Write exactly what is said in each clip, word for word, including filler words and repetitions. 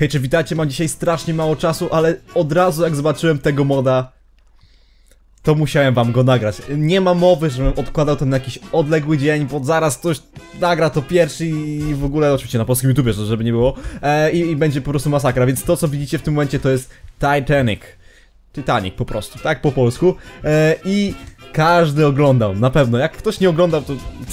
Hej, czy witajcie, mam dzisiaj strasznie mało czasu, ale od razu jak zobaczyłem tego moda, to musiałem wam go nagrać. Nie ma mowy, żebym odkładał to na jakiś odległy dzień, bo zaraz ktoś nagra to pierwszy i w ogóle, oczywiście na polskim YouTubie, żeby nie było, e, i, i będzie po prostu masakra. Więc to, co widzicie w tym momencie, to jest Titanic. Titanic po prostu, tak po polsku. E, I każdy oglądał, na pewno. Jak ktoś nie oglądał,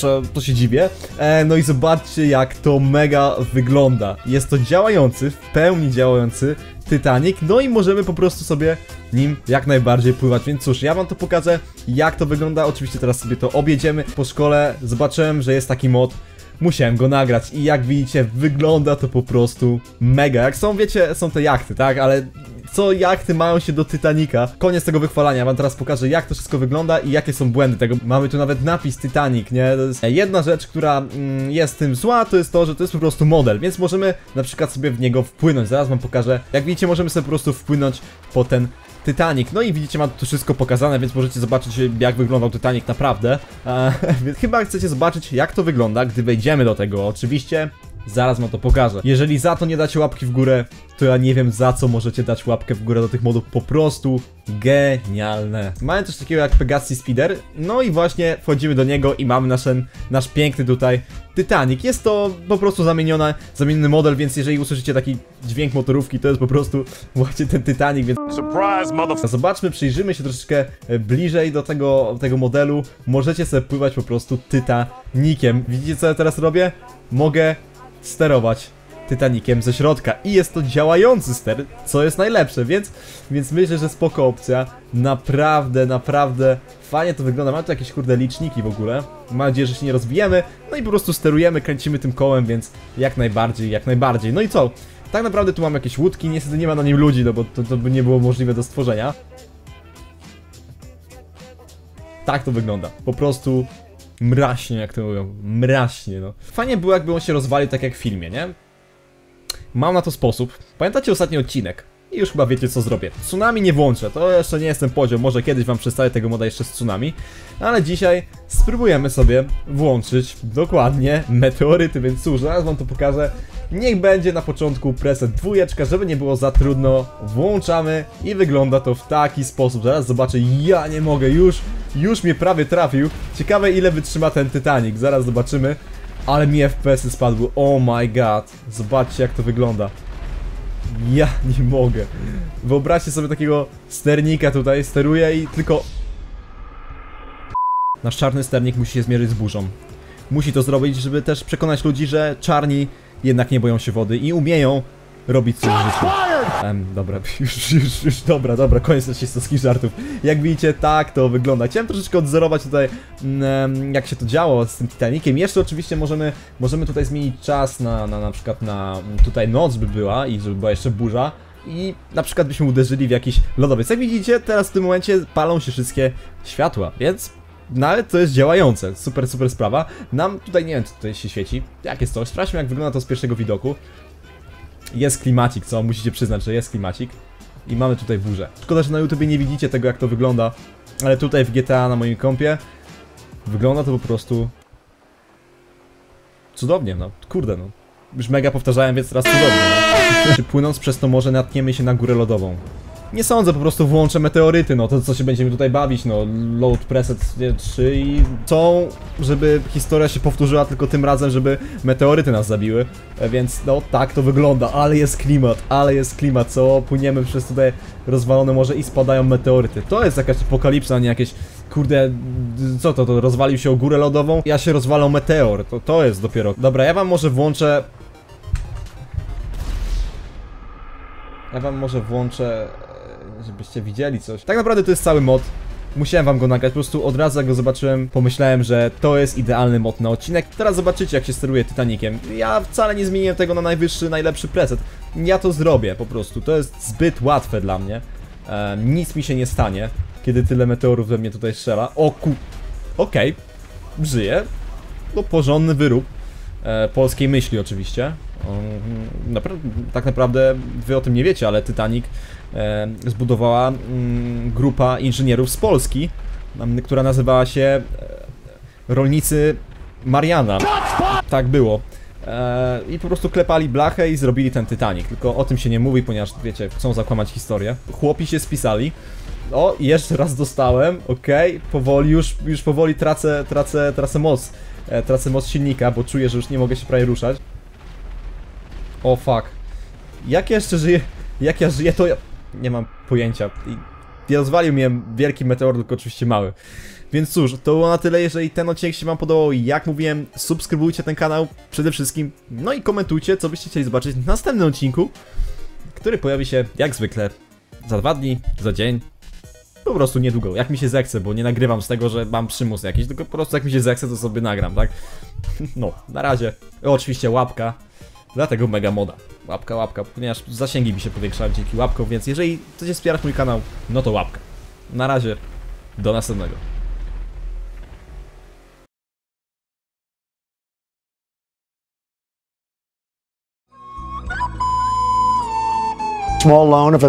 to, to się dziwię. E, no i zobaczcie, jak to mega wygląda. Jest to działający, w pełni działający Titanic, no i możemy po prostu sobie nim jak najbardziej pływać, więc cóż, ja wam to pokażę, jak to wygląda. Oczywiście teraz sobie to objedziemy. Po szkole zobaczyłem, że jest taki mod, musiałem go nagrać i jak widzicie, wygląda to po prostu mega. Jak są, wiecie, są te jachty, tak, ale co jachty mają się do Titanica? Koniec tego wychwalania, wam teraz pokażę, jak to wszystko wygląda i jakie są błędy tego. Mamy tu nawet napis Titanic, nie? To jest jedna rzecz, która mm, jest tym zła, to jest to, że to jest po prostu model, więc możemy na przykład sobie w niego wpłynąć. Zaraz wam pokażę. Jak widzicie, możemy sobie po prostu wpłynąć po ten Titanic. No i widzicie, mam tu wszystko pokazane, więc możecie zobaczyć, jak wyglądał Titanic naprawdę. Eee, więc chyba chcecie zobaczyć, jak to wygląda, gdy wejdziemy do tego. Oczywiście zaraz wam to pokażę. Jeżeli za to nie dacie łapki w górę, to ja nie wiem, za co możecie dać łapkę w górę do tych modów. Po prostu genialne. Mamy coś takiego jak Pegasi Speeder. No i właśnie wchodzimy do niego i mamy nasz, nasz piękny tutaj Titanic. Jest to po prostu zamienione, zamieniony model, więc jeżeli usłyszycie taki dźwięk motorówki, to jest po prostu właśnie ten Titanic, więc surprise, zobaczmy, przyjrzymy się troszeczkę bliżej do tego, tego modelu. Możecie sobie pływać po prostu Titanikiem. Widzicie, co ja teraz robię? Mogę sterować Titanikiem ze środka i jest to działający ster, co jest najlepsze, więc, więc myślę, że spoko opcja. Naprawdę, naprawdę fajnie to wygląda. Mam tu jakieś kurde liczniki w ogóle. Mam nadzieję, że się nie rozbijemy. No i po prostu sterujemy, kręcimy tym kołem, więc jak najbardziej, jak najbardziej. No i co? Tak naprawdę tu mam jakieś łódki, niestety nie ma na nim ludzi, no bo to, to by nie było możliwe do stworzenia. Tak to wygląda, po prostu mraśnie, jak to mówią, mraśnie, no. Fajnie było, jakby on się rozwalił tak jak w filmie, nie? Mam na to sposób. Pamiętacie ostatni odcinek? I już chyba wiecie, co zrobię. Tsunami nie włączę, to jeszcze nie jestem poziom, może kiedyś wam przedstawię tego moda jeszcze z tsunami. Ale dzisiaj spróbujemy sobie włączyć dokładnie meteoryty, więc cóż, zaraz wam to pokażę. Niech będzie na początku preset dwójeczka, żeby nie było za trudno. Włączamy i wygląda to w taki sposób. Zaraz zobaczę, ja nie mogę, już, już mnie prawie trafił. Ciekawe, ile wytrzyma ten Titanic, zaraz zobaczymy. Ale mi F P S-y spadły, oh my god. Zobaczcie, jak to wygląda. Ja nie mogę. Wyobraźcie sobie takiego sternika tutaj, steruję i tylko... Nasz czarny sternik musi się zmierzyć z burzą. Musi to zrobić, żeby też przekonać ludzi, że czarni jednak nie boją się wody i umieją robić coś w życiu. Em, dobra, już, już, już, dobra, dobra, koniec rasistowskich żartów. Jak widzicie, tak to wygląda. Chciałem troszeczkę odzorować tutaj, mm, jak się to działo z tym Titanikiem. Jeszcze oczywiście możemy, możemy tutaj zmienić czas na, na na przykład na, tutaj noc by była i żeby była jeszcze burza. I na przykład byśmy uderzyli w jakiś lodowiec. Jak widzicie, teraz w tym momencie palą się wszystkie światła, więc... No ale to jest działające, super, super sprawa. Nam tutaj, nie wiem, co tutaj się świeci. Jak jest to? Sprawdźmy, jak wygląda to z pierwszego widoku. Jest klimacik, co? Musicie przyznać, że jest klimacik. I mamy tutaj burzę. Szkoda, że na YouTubie nie widzicie tego, jak to wygląda. Ale tutaj w G T A na moim kompie wygląda to po prostu cudownie, no. Kurde, no. Już mega powtarzałem, więc teraz cudownie, no. Czy płynąc przez to morze natniemy się na górę lodową? Nie sądzę, po prostu włączę meteoryty, no to co się będziemy tutaj bawić, no load preset trzy i to, żeby historia się powtórzyła, tylko tym razem, żeby meteoryty nas zabiły, więc no tak to wygląda, ale jest klimat, ale jest klimat, co płyniemy przez tutaj rozwalone morze i spadają meteoryty, to jest jakaś apokalipsa, a nie jakieś, kurde, co to, to rozwalił się o górę lodową, ja się rozwalał meteor, to, to jest dopiero, dobra, ja wam może włączę... Ja wam może włączę... żebyście widzieli coś. Tak naprawdę to jest cały mod. Musiałem wam go nagrać, po prostu od razu jak go zobaczyłem, pomyślałem, że to jest idealny mod na odcinek. Teraz zobaczycie, jak się steruje Titanikiem. Ja wcale nie zmieniłem tego na najwyższy, najlepszy preset. Ja to zrobię po prostu, to jest zbyt łatwe dla mnie. e, Nic mi się nie stanie, kiedy tyle meteorów we mnie tutaj strzela. O ku... Okej, okay. Żyję. No porządny wyrób e, polskiej myśli oczywiście. Tak naprawdę wy o tym nie wiecie, ale Titanic e, zbudowała mm, grupa inżynierów z Polski, m, która nazywała się e, Rolnicy Mariana. Tak było. i po prostu klepali blachę i zrobili ten Titanic. Tylko o tym się nie mówi, ponieważ wiecie, chcą zakłamać historię. Chłopi się spisali. O, jeszcze raz dostałem, okej, okay. Powoli już, już powoli tracę, tracę, tracę moc, tracę moc silnika, bo czuję, że już nie mogę się prawie ruszać. O fuck. Jak ja jeszcze żyję, jak ja żyję, to ja nie mam pojęcia. Nie rozwalił mnie wielki meteor, tylko oczywiście mały. Więc cóż, to było na tyle, jeżeli ten odcinek się wam podobał, jak mówiłem, subskrybujcie ten kanał przede wszystkim, no i komentujcie, co byście chcieli zobaczyć w następnym odcinku, który pojawi się, jak zwykle, za dwa dni, za dzień, po prostu niedługo, jak mi się zechce, bo nie nagrywam z tego, że mam przymus jakiś, tylko po prostu jak mi się zechce, to sobie nagram, tak? No, na razie. Oczywiście łapka, dlatego mega moda. Łapka, łapka, ponieważ zasięgi mi się powiększają dzięki łapkom, więc jeżeli chcecie wspierać mój kanał, no to łapka. Na razie, do następnego. Small loan of a